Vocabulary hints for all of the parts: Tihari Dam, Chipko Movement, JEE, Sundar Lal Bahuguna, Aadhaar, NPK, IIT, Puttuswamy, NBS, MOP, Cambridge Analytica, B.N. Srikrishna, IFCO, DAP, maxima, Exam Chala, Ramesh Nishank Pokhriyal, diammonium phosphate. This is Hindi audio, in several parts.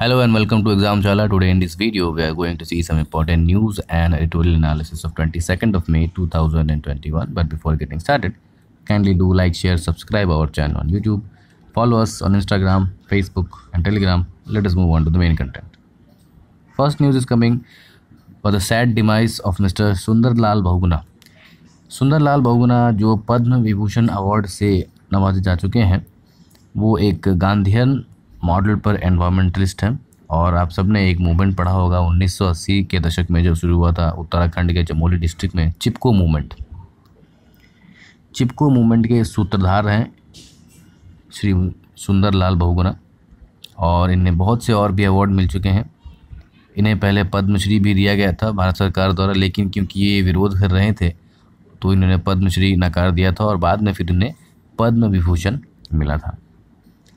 Hello and welcome to Exam Chala. Today in this video we are going to see some important news and editorial analysis of 22nd of May 2021. But before getting started, kindly do like, share, subscribe our channel on YouTube, follow us on Instagram, Facebook and Telegram. Let us move on to the main content. First news is coming for the sad demise of Mr. Sundar Lal Bahuguna. Sundar Lal Bahuguna जो पद्म विभूषण अवार्ड से नवाजे जा चुके हैं, वो एक गांधीयन मॉडल पर एनवायरमेंटलिस्ट हैं और आप सबने एक मूवमेंट पढ़ा होगा 1980 के दशक में जब शुरू हुआ था उत्तराखंड के चमोली डिस्ट्रिक्ट में चिपको मूवमेंट। चिपको मूवमेंट के सूत्रधार हैं श्री सुंदर लाल बहुगुणा और इन्हें बहुत से और भी अवार्ड मिल चुके हैं। इन्हें पहले पद्मश्री भी दिया गया था भारत सरकार द्वारा, लेकिन क्योंकि ये विरोध कर रहे थे तो इन्होंने पद्मश्री नकार दिया था और बाद में फिर इन्हें पद्म विभूषण मिला था।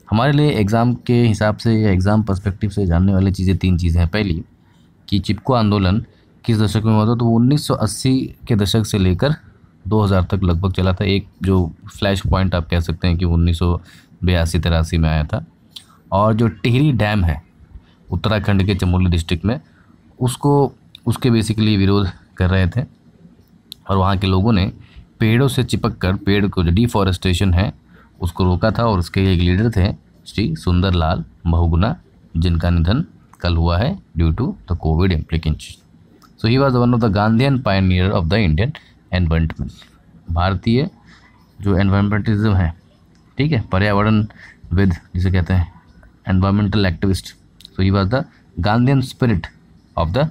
हमारे लिए एग्ज़ाम के हिसाब से या एग्ज़ाम पर्सपेक्टिव से जानने वाली चीज़ें तीन चीज़ें हैं। पहली कि चिपको आंदोलन किस दशक में हुआ था, तो वो 1980 के दशक से लेकर 2000 तक लगभग चला था। एक जो फ्लैश पॉइंट आप कह सकते हैं कि 1982-83 में आया था। और जो टिहरी डैम है उत्तराखंड के चमोली डिस्ट्रिक्ट में, उसके बेसिकली विरोध कर रहे थे और वहाँ के लोगों ने पेड़ों से चिपक कर पेड़ को जो डिफॉरेस्टेशन है उसको रोका था और उसके एक लीडर थे श्री सुंदर लाल बहुगुणा, जिनका निधन कल हुआ है due to the Covid implication. So he was one of the Gandhian pioneer of the Indian environment. भारतीय जो एनवायरमेंटलिज्म है, ठीक है, पर्यावरणविद जिसे कहते हैं, environmental activist. So he was the Gandhian spirit of the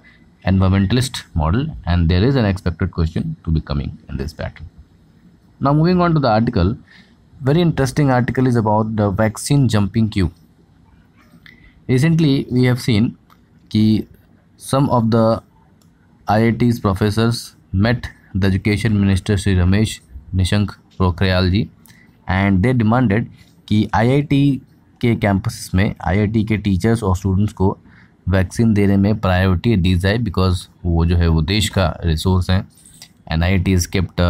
environmentalist model and there is an expected question to be coming in this pattern. Now moving on to the article. Very interesting article is about the vaccine jumping queue. Recently we have seen that some of the IIT's professors met the Education Minister Sri Ramesh Nishank Pokhriyal ji and they demanded कि IIT के कैंपस में IIT के टीचर्स और स्टूडेंट्स को वैक्सीन देने में प्रायोरिटी दी जाए, बिकॉज वो जो है वो देश का रिसोर्स है and IIT is kept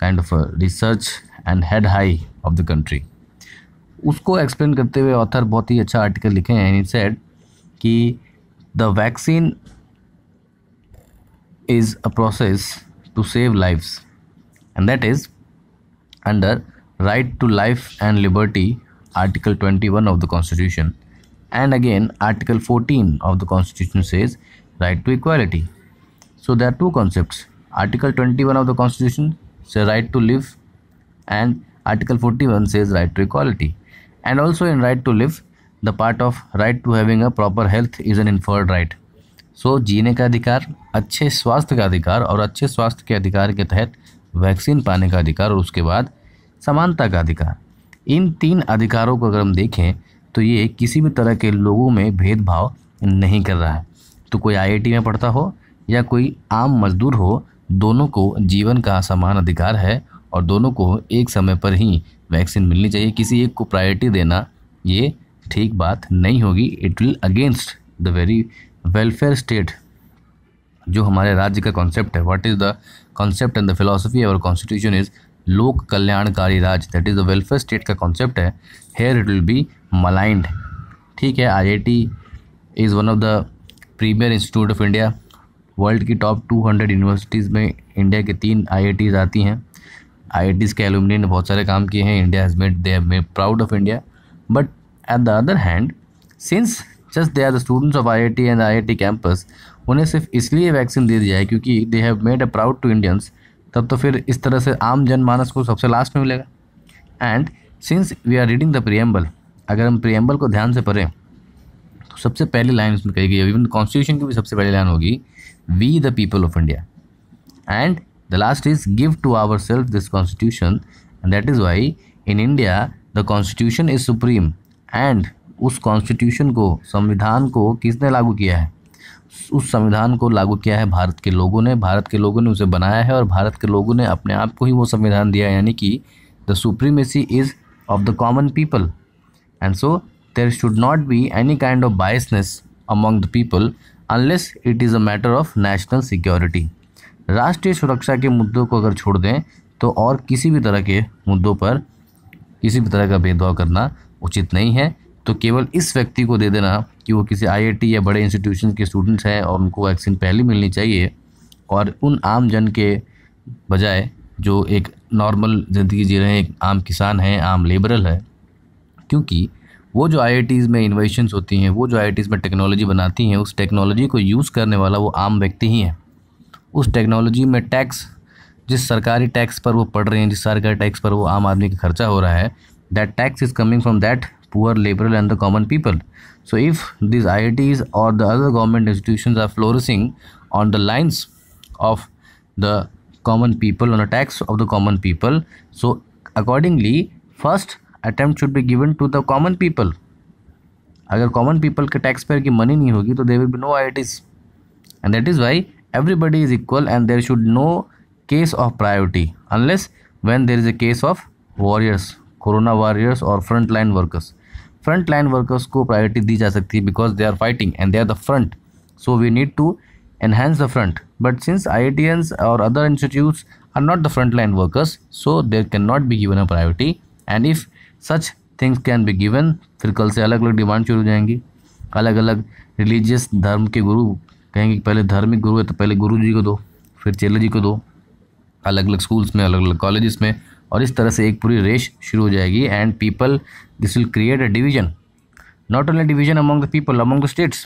kind of research and head high of the country. उसको एक्सप्लेन करते हुए ऑथर बहुत ही अच्छा आर्टिकल लिखे हैं एंड ही सेड कि the vaccine is a process to save lifes and that is under right to life and liberty article 21 of the constitution and again article 14 of the constitution says right to equality. So there are two concepts. Article 21 of the constitution से right to live and article 41 says right to equality, and also in right to live the part of right to having a proper health is an inferred right. So जीने का अधिकार, अच्छे स्वास्थ्य का अधिकार और अच्छे स्वास्थ्य के अधिकार के तहत वैक्सीन पाने का अधिकार और उसके बाद समानता का अधिकार, इन तीन अधिकारों को अगर हम देखें तो ये किसी भी तरह के लोगों में भेदभाव नहीं कर रहा है। तो कोई IIT में पढ़ता हो या कोई आम मजदूर हो, दोनों को जीवन का समान अधिकार है और दोनों को एक समय पर ही वैक्सीन मिलनी चाहिए। किसी एक को प्रायोरिटी देना ये ठीक बात नहीं होगी. It will against the very welfare state, जो हमारे राज्य का कॉन्सेप्ट है. What is the concept and the philosophy our constitution is लोक कल्याणकारी राज्य, that is the welfare state का कॉन्सेप्ट है. Here it will be maligned. ठीक है, IIT is one of the premier institute of India. World की टॉप 200 यूनिवर्सिटीज़ में इंडिया के 3 IITs आती हैं. IITs के एलुमनी ने बहुत सारे काम किए हैं. India has made, they have made proud of India. But at the other hand, since just they are the students of IIT and IIT campus, उन्हें सिर्फ इसलिए वैक्सीन दे दी जाए क्योंकि they have made a proud to Indians, तब तो फिर इस तरह से आम जनमानस को सबसे लास्ट में मिलेगा. And since we are reading the preamble, अगर हम प्रीएम्बल को ध्यान से पढ़ें तो सबसे पहली लाइन उसमें कही गई है, इवन कॉन्स्टिट्यूशन की भी सबसे पहली लाइन होगी, we the people of India. And the last is give to ourselves this constitution, and that is why in India the constitution is supreme. and उस constitution को, संविधान को किसने लागू किया है? उस संविधान को लागू किया है भारत के लोगों ने. भारत के लोगों ने उसे बनाया है और भारत के लोगों ने अपने आप को ही वो संविधान दिया, यानी कि the supremacy is of the common people, and so there should not be any kind of biasness among the people unless it is a matter of national security. राष्ट्रीय सुरक्षा के मुद्दों को अगर छोड़ दें तो और किसी भी तरह के मुद्दों पर किसी भी तरह का भेदभाव करना उचित नहीं है. तो केवल इस व्यक्ति को दे देना कि वो किसी आईआईटी या बड़े इंस्टीट्यूशन के स्टूडेंट्स हैं और उनको वैक्सीन पहली मिलनी चाहिए और उन आम जन के बजाय जो एक नॉर्मल ज़िंदगी जी रहे हैं, एक आम किसान हैं, आम लेबरल है, क्योंकि वो जो आईआईटीज़ में इनोवेशंस होती हैं, वो जो आईआईटीज़ में टेक्नोलॉजी बनाती हैं, उस टेक्नोलॉजी को यूज़ करने वाला वो आम व्यक्ति ही है। उस टेक्नोलॉजी में टैक्स, जिस सरकारी टैक्स पर वो पढ़ रहे हैं, जिस सरकारी टैक्स पर वो आम आदमी का खर्चा हो रहा है, that tax is coming from that poor labor and the common people. So if these IITs or the other government institutions are flourishing on the lines of the common people, on the tax of the common people, so accordingly first attempt should be given to the common people. Agar common people ke taxpayer ki money nahi hogi to there will be no IITs, and that is why everybody is equal and there should no case of priority unless when there is a case of warriors, corona warriors or frontline workers. Frontline workers को प्रायोरिटी दी जा सकती है because they are fighting and they are the front, so we need to enhance the front. But since IITians और other institutes are not the frontline workers, so there can not be given a priority. And if such things can be given, फिर कल से अलग अलग डिमांड शुरू हो जाएंगी. अलग अलग रिलीजियस धर्म के गुरु कहेंगे पहले धार्मिक गुरु है तो पहले गुरु जी को दो, फिर चेला जी को दो, अलग अलग स्कूल्स में, अलग अलग कॉलेजेस में, और इस तरह से एक पूरी रेस शुरू हो जाएगी. And people this will create a division, not only division among the people, among the states,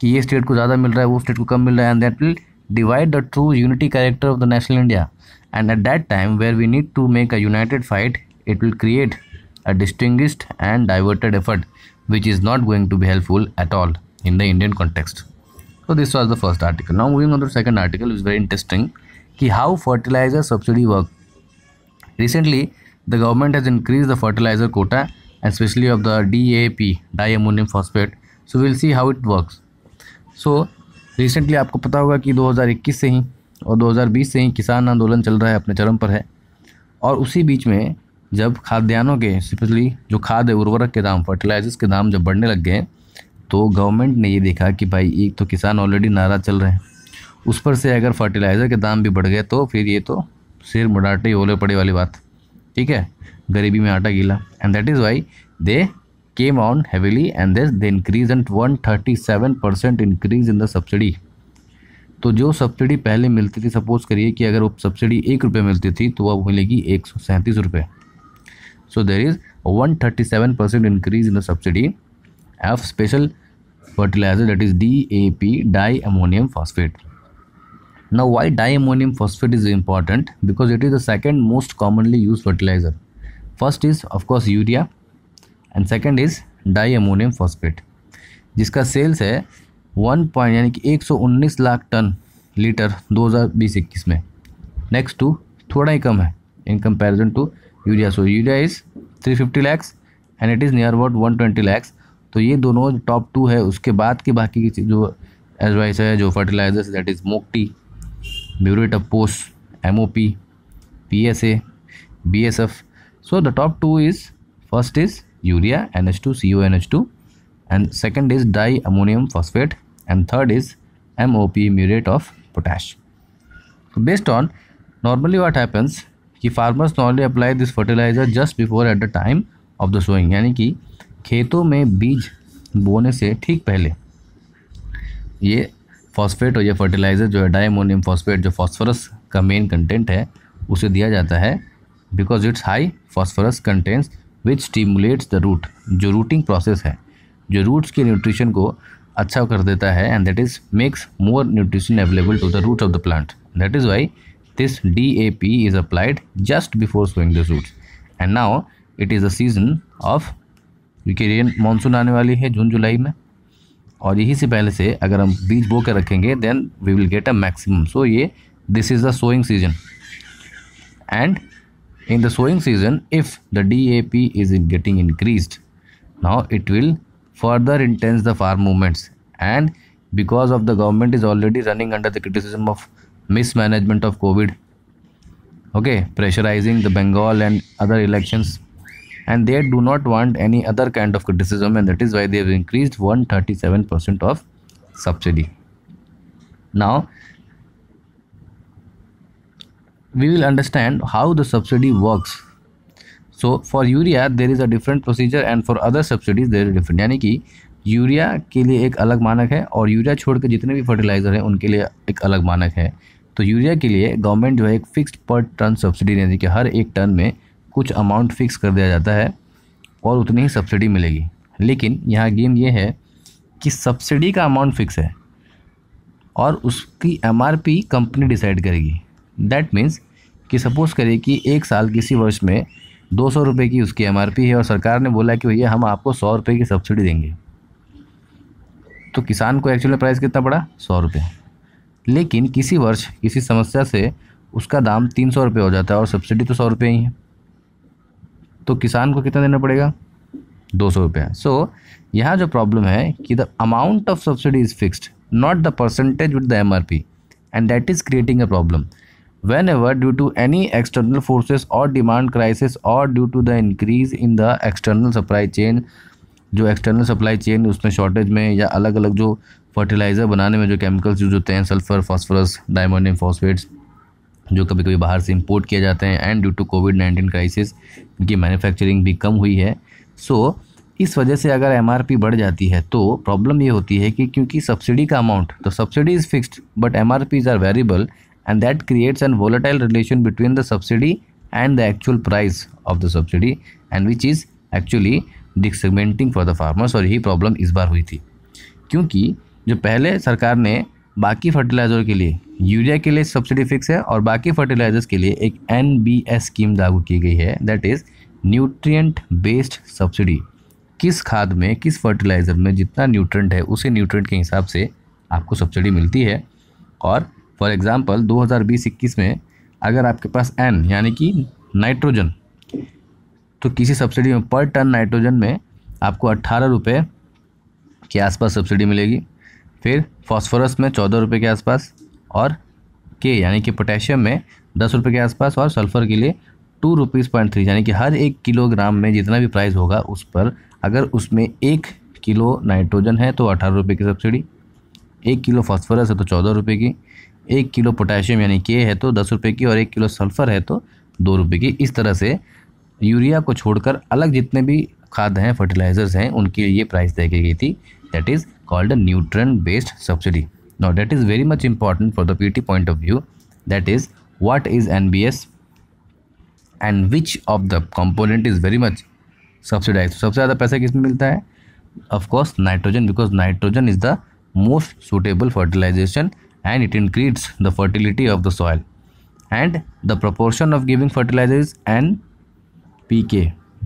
कि ये स्टेट को ज़्यादा मिल रहा है, वो स्टेट को कम मिल रहा है, and that will divide the true unity character of the national India. And at that time where we need to make a united fight, it will create a distinguished and diverted effort which is not going to be helpful at all in the Indian context. So this was the first article. Now moving on the second article is very interesting कि how fertilizer subsidy work. Recently, the government has increased the fertilizer quota, especially of the DAP, Diammoniun Phosphate. So we'll see how it works. So recently आपको पता होगा कि 2021 से ही और 2020 से ही किसान आंदोलन चल रहा है, अपने चरम पर है, और उसी बीच में जब खाद्यान्नों के, स्पेशली जो खाद है, उर्वरक के दाम, फर्टिलाइजर्स के दाम जब बढ़ने लग गए तो गवर्नमेंट ने ये देखा कि भाई एक तो किसान ऑलरेडी नाराज़ चल रहे हैं, उस पर से अगर फर्टिलाइज़र के दाम भी बढ़ गए तो फिर ये तो सिर मुड़ाटे ओले पड़े वाली बात, ठीक है, गरीबी में आटा गीला. And that is why they came on heavily and they increase and 137% increase in the subsidy. तो जो सब्सिडी पहले मिलती थी, सपोज करिए कि अगर वो सब्सिडी ₹1 मिलती थी तो वह मिलेगी ₹137. So there is 137% increase in the subsidy of special fertilizer that is DAP, diammonium phosphate. Now why diammonium phosphate is important? Because it is the second most commonly used fertilizer. First is of course urea and second is diammonium phosphate, जिसका सेल्स है 1.119 लाख टन लीटर 2020-21 में. नेक्स्ट टू थोड़ा ही कम है in comparison to urea. So urea is 350 lakhs and it is near about 120 lakhs. तो ये दोनों टॉप टू है. उसके बाद के बाकी की जो एडवाइस है, जो fertilizers, that is MOP, muriate of potash, MOP, PSA, BSF. So the top two is, first is urea NH2CONH2 and second is diammonium phosphate and third is MOP, muriate of potash. Based on normally what happens कि farmers normally apply this fertilizer just before at the time of the sowing, यानी कि खेतों में बीज बोने से ठीक पहले ये फॉस्फेट और ये फर्टिलाइज़र जो है डायमोनियम फॉस्फेट, जो फॉस्फोरस का मेन कंटेंट है, उसे दिया जाता है because it's high phosphorus contents which stimulates the root, जो रूटिंग प्रोसेस है, जो रूट्स के न्यूट्रिशन को अच्छा कर देता है, and that is makes more nutrition available to the root of the plant. That is why this DAP is applied just before sowing the roots. And now it is the season of, क्योंकि रेन मानसून आने वाली है जून जुलाई में, और यही से पहले से अगर हम बीज बो के रखेंगे then we will get a maximum. So ये this is the sowing season and in the sowing season if the DAP is getting increased, now it will further intense the farm movements. And because of the government is already running under the criticism of mismanagement of Covid, okay, pressurizing the Bengal and other elections, and they do not want any other kind of criticism, and that is why they have increased 137% of subsidy. Now we will understand how the subsidy works. So for urea there is a different procedure and for other subsidies there is different, yani ki urea के लिए एक अलग मानक है और यूरिया छोड़कर जितने भी फर्टिलाइज़र हैं उनके लिए एक अलग मानक है। तो यूरिया के लिए गवर्नमेंट जो है एक फिक्स्ड पर टन सब्सिडी यानी कि हर एक टन में कुछ अमाउंट फिक्स कर दिया जाता है और उतनी ही सब्सिडी मिलेगी। लेकिन यहाँ गेम ये है कि सब्सिडी का अमाउंट फिक्स है और उसकी एमआरपी कंपनी डिसाइड करेगी। दैट मीन्स कि सपोज़ करें कि एक साल किसी वर्ष में 200 रुपये की उसकी एमआरपी है और सरकार ने बोला कि भैया हम आपको 100 रुपये की सब्सिडी देंगे, तो किसान को एक्चुअल में प्राइस कितना पड़ा? 100 रुपये। लेकिन किसी वर्ष किसी समस्या से उसका दाम 300 रुपये हो जाता है और सब्सिडी तो 100 रुपये ही है, तो किसान को कितना देना पड़ेगा? 200 रुपये। सो यहाँ जो प्रॉब्लम है कि the amount of subsidy is fixed not the percentage with the MRP and that is creating a problem whenever due to any external forces or demand crisis or due to the increase in the external supply chain। जो external supply chain उसमें shortage में या अलग अलग जो fertilizer बनाने में जो chemicals यूज होते हैं सल्फ़र, फॉस्फोरस, डायमोनियम फॉस्फेट्स जो कभी कभी बाहर से import किए जाते हैं and due to COVID-19 crisis इनकी manufacturing भी कम हुई है। सो इस वजह से अगर MRP बढ़ जाती है तो प्रॉब्लम ये होती है कि क्योंकि सब्सिडी का अमाउंट तो subsidy is fixed but MRPs are variable and that creates an volatile relation between the subsidy and the actual price of the subsidy and which is actually disorienting for the farmers। और यही प्रॉब्लम इस बार हुई थी क्योंकि जो पहले सरकार ने बाकी फर्टिलाइज़र के लिए यूरिया के लिए सब्सिडी फिक्स है और बाकी फर्टिलाइजर्स के लिए एक NBS स्कीम लागू की गई है, that is nutrient based subsidy. किस खाद में किस फर्टिलाइज़र में जितना न्यूट्रिएंट है उसी न्यूट्रिएंट के हिसाब से आपको सब्सिडी मिलती है। और फॉर एग्ज़ाम्पल 2020-21 में अगर आपके पास N यानी कि नाइट्रोजन, तो किसी सब्सिडी में पर टन नाइट्रोजन में आपको 18 रुपये के आसपास सब्सिडी मिलेगी, फिर फॉस्फोरस में 14 रुपये के आसपास और के यानी कि पोटेशियम में 10 रुपये के आसपास और सल्फ़र के लिए 2.3 रुपीज़ यानी कि हर एक किलोग्राम में जितना भी प्राइस होगा उस पर अगर उसमें 1 किलो नाइट्रोजन है तो 18 रुपये की सब्सिडी, 1 किलो फॉस्फोरस है तो 14 रुपये की, 1 किलो पोटेशियम यानी के है तो 10 रुपये की और 1 किलो सल्फ़र है तो 2 रुपये की। इस तरह से यूरिया को छोड़कर अलग जितने भी खाद हैं फर्टिलाइज़र्स हैं उनके लिए प्राइस तय की गई थी, that is called nutrient based subsidy. Now that is very much important for the PT point of view, that is what is NBS and which of the component is very much subsidize. सबसे ज़्यादा पैसा किस में मिलता है? Of course nitrogen, because nitrogen is the most suitable fertilization and it increases the fertility of the soil and the proportion of giving fertilizers NPK।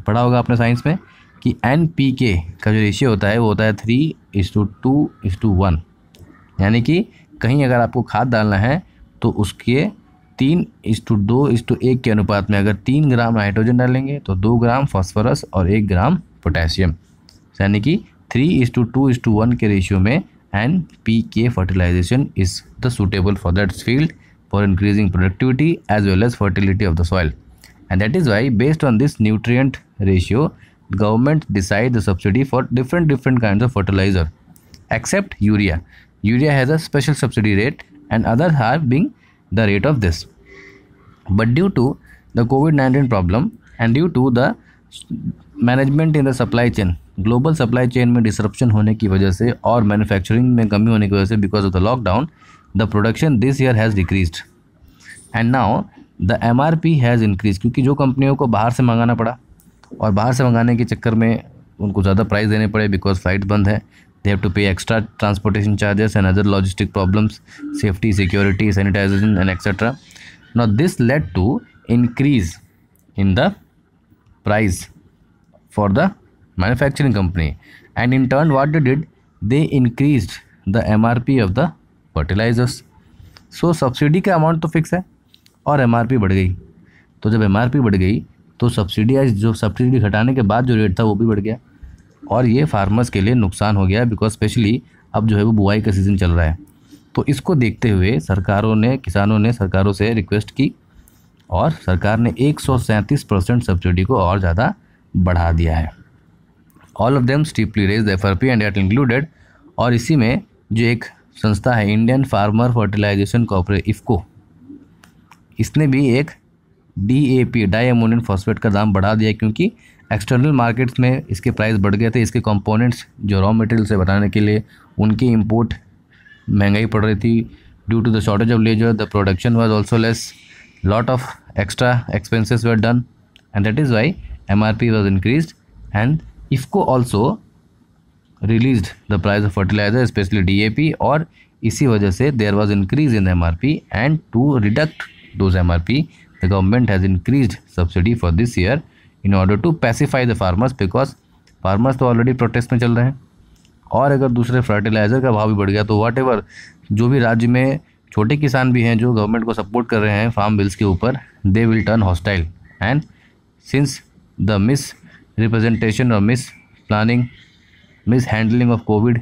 पढ़ा होगा आपने साइंस में कि NPK का जो रेशियो होता है वो होता है 3:2:1, यानी कि कहीं अगर आपको खाद डालना है तो उसके 3:2:1 के अनुपात में अगर 3 ग्राम नाइट्रोजन डालेंगे तो 2 ग्राम फॉस्फोरस और 1 ग्राम पोटेशियम, यानी कि 3:2:1 के रेशियो में NPK fertilization is the suitable for that field for increasing productivity as well as fertility of the soil, and that is why based on this nutrient ratio government decide the subsidy for different kinds of fertilizer except urea. Urea has a special subsidy rate and others are being the rate of this, but due to the COVID-19 problem and due to the management in the supply chain, global supply chain में डिसरप्शन होने की वजह से और मैन्युफैक्चरिंग में कमी होने की वजह से because of the lockdown the production this year has decreased and now the MRP has increase, क्योंकि जो कंपनियों को बाहर से मंगाना पड़ा और बाहर से मंगाने के चक्कर में उनको ज़्यादा प्राइस देने पड़े बिकॉज फ्लाइट बंद है, they have to pay extra transportation charges and other logistic problems, safety, security, sanitization and etcetera. Now this led to increase in the price for the manufacturing company and in turn what they increased the MRP of the fertilizers। so subsidy का अमाउंट तो फिक्स है और MRP बढ़ गई, तो जब MRP बढ़ गई तो सब्सिडी जो सब्सिडी घटाने के बाद जो रेट था वो भी बढ़ गया और ये फार्मर्स के लिए नुकसान हो गया बिकॉज स्पेशली अब जो है वो बुआई का सीज़न चल रहा है। तो इसको देखते हुए सरकारों ने किसानों ने सरकारों से रिक्वेस्ट की और सरकार ने 137% सब्सिडी को और ज़्यादा बढ़ा दिया है। All of them steeply raise the FRP and that included. और इसी में जो एक संस्था है Indian farmer fertilization corporation IFCO, इसने भी एक DAP डायमोनियन फॉस्फेट का दाम बढ़ा दिया क्योंकि एक्सटर्नल मार्केट्स में इसके प्राइस बढ़ गए थे, इसके कंपोनेंट्स जो रॉ मटेरियल से बनाने के लिए उनकी इंपोर्ट महंगाई पड़ रही थी। Due to the shortage of laser the production was also less, lot of extra expenses were done and that is why MRP was increased and IFCO also released the price of fertilizer, especially DAP, और इसी वजह से there was increase in MRP and to reduct those MRP, the government has increased subsidy for this year in order to pacify the farmers because farmers तो already protest में चल रहे हैं। और अगर दूसरे fertilizer का भाव भी बढ़ गया तो whatever जो भी राज्य में छोटे किसान भी हैं जो गवर्नमेंट को सपोर्ट कर रहे हैं फार्म बिल्स के ऊपर, they will turn hostile and since the misrepresentation or misplanning, mishandling of COVID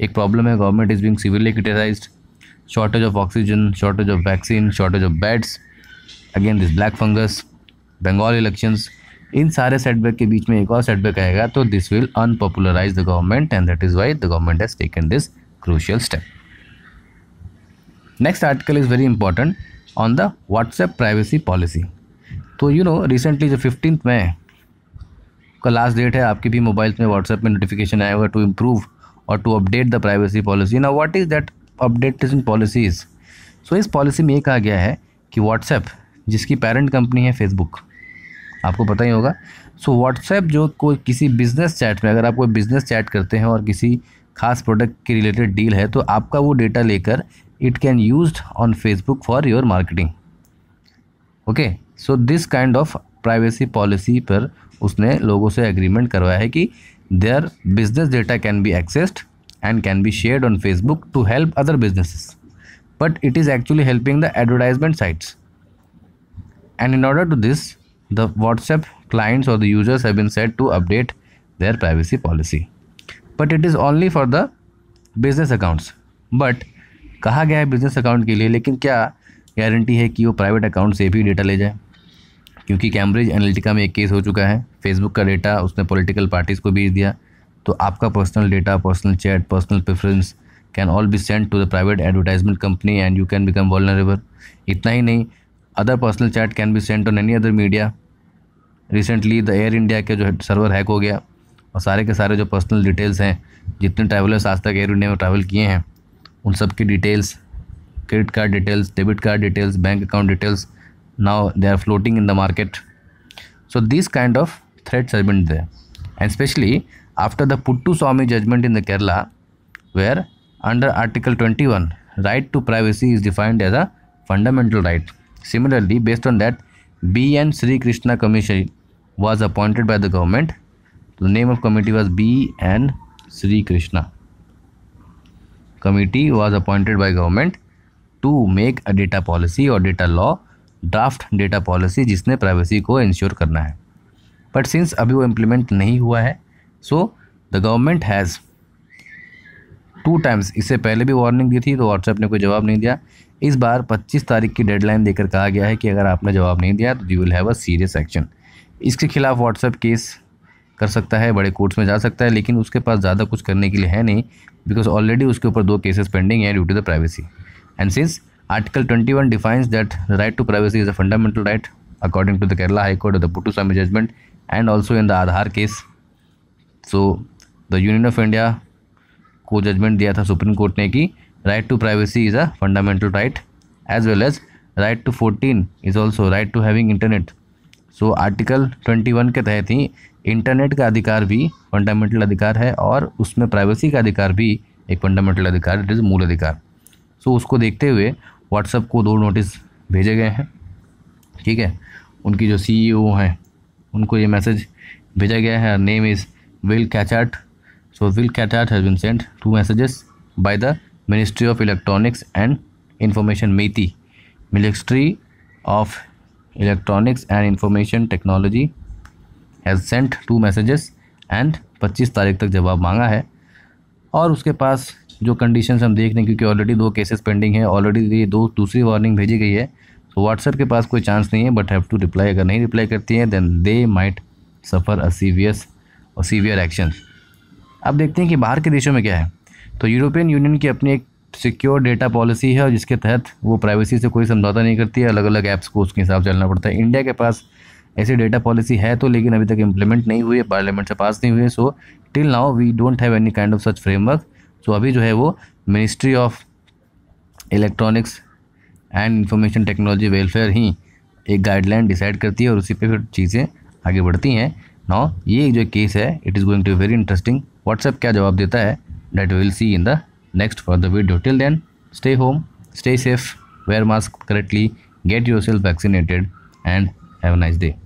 एक प्रॉब्लम है, government is being severely criticized, shortage of oxygen, shortage of vaccine, shortage of beds, again this black fungus, Bengal elections, इन सारे सेटबैक के बीच में एक और सेटबैक आएगा तो this will unpopularize the government and that is why the government has taken this crucial step. Next article is very important on the WhatsApp privacy policy. तो यू नो रिसेंटली जो 15 मई का लास्ट डेट है, आपके भी मोबाइल्स में व्हाट्सएप में नोटिफिकेशन आया हुआ टू इम्प्रूव और to update the privacy policy. Now what is that updation policies? So इस पॉलिसी में ये कहा गया है कि व्हाट्सएप जिसकी पेरेंट कंपनी है फेसबुक, आपको पता ही होगा। सो व्हाट्सएप जो कोई किसी बिजनेस चैट में, अगर आप कोई बिजनेस चैट करते हैं और किसी खास प्रोडक्ट के रिलेटेड डील है तो आपका वो डेटा लेकर it can use on Facebook for your marketing. Okay, so this kind of privacy policy पर उसने लोगों से एग्रीमेंट करवाया है कि their business data can be accessed and can be shared on Facebook to help other businesses, but it is actually helping the advertisement sites and in order to this the WhatsApp clients और the users have been said to update their privacy policy, but it is only for the business accounts. But कहा गया है बिजनेस अकाउंट के लिए, लेकिन क्या गारंटी है कि वो प्राइवेट अकाउंट से भी डेटा ले जाए? क्योंकि कैम्ब्रिज एनालिटिका में एक केस हो चुका है, फेसबुक का डेटा उसने पॉलिटिकल पार्टीज़ को भेज दिया, तो आपका personal data, personal chat, personal preference can all be send to the private advertisement company and you can become vulnerable. इतना ही नहीं, other personal chat can be sent on any other media. Recently the Air India के जो सर्वर हैक हो गया और सारे के सारे जो पर्सनल डिटेल्स हैं, जितने ट्रैवलर्स आज तक एयर इंडिया में ट्रैवल किए हैं उन सब की details, credit card details, debit card details, bank account details, now they are floating in the market. So these kind of threats have been there, and especially after the Puttuswamy judgment in the Kerala, where under Article 21, right to privacy is defined as a fundamental right. Similarly, based on that, B.N. Srikrishna Commission was appointed by the government. The name of committee was B.N. Srikrishna. Committee was appointed by government to make a data policy or data law. Draft data policy जिसने प्राइवेसी को इंश्योर करना है, बट सिंस अभी वो इम्प्लीमेंट नहीं हुआ है। So the government has 2 times इससे पहले भी वार्निंग दी थी तो व्हाट्सएप ने कोई जवाब नहीं दिया। इस बार 25 तारीख की डेडलाइन देकर कहा गया है कि अगर आपने जवाब नहीं दिया तो you will have a serious action. इसके खिलाफ व्हाट्सएप केस कर सकता है, बड़े कोर्ट्स में जा सकता है, लेकिन उसके पास ज़्यादा कुछ करने के लिए है नहीं बिकॉज ऑलरेडी उसके ऊपर 2 केसेस पेंडिंग है due to the privacy. And since Article 21 defines that the right to privacy is a fundamental right according to the Kerala High Court of the Puttuswamy judgment and also in the Aadhaar case. So the Union of India को judgment दिया था Supreme Court ने कि right to privacy is a fundamental right as well as right to 14 is also right to having internet. So Article 21 के तहत ही इंटरनेट का अधिकार भी फंडामेंटल अधिकार है और उसमें प्राइवेसी का अधिकार भी एक फंडामेंटल अधिकार, इट इज़ मूल अधिकार। सो उसको देखते हुए व्हाट्सएप को 2 नोटिस भेजे गए हैं, ठीक है। उनकी जो CEO हैं उनको ये मैसेज भेजा गया है, name is will कैचार्ट। So will कैचार्ट has been sent 2 messages by the ministry of electronics and information, MeitY, ministry of electronics and information technology has sent 2 messages and 25 तारीख तक जवाब मांगा है। और उसके पास जो कंडीशंस हम देख रहे हैं क्योंकि ऑलरेडी 2 केसेस पेंडिंग है, ऑलरेडी ये दूसरी वार्निंग भेजी गई है, तो व्हाट्सएप के पास कोई चांस नहीं है बट हैव टू रिप्लाई। अगर नहीं रिप्लाई करती है then they might suffer a severe action. अब देखते हैं कि बाहर के देशों में क्या है। तो यूरोपियन यूनियन की अपनी एक सिक्योर डेटा पॉलिसी है और जिसके तहत वो प्राइवेसी से कोई समझौता नहीं करती है, अलग अलग ऐप्स को उसके हिसाब से चलना पड़ता है। इंडिया के पास ऐसी डेटा पॉलिसी है तो, लेकिन अभी तक इम्प्लीमेंट नहीं हुई है, पार्लियामेंट से पास नहीं हुई है। So till now we don't have any kind of such framework. So अभी जो है वो ministry of electronics and information technology welfare ही एक गाइडलाइन डिसाइड करती है और उसी पे फिर चीज़ें आगे बढ़ती हैं। नाउ ये जो केस है it is going to very interesting. WhatsApp क्या जवाब देता है that will see in the next for the video. Till then stay home, stay safe, wear mask correctly, get yourself vaccinated and have a nice day.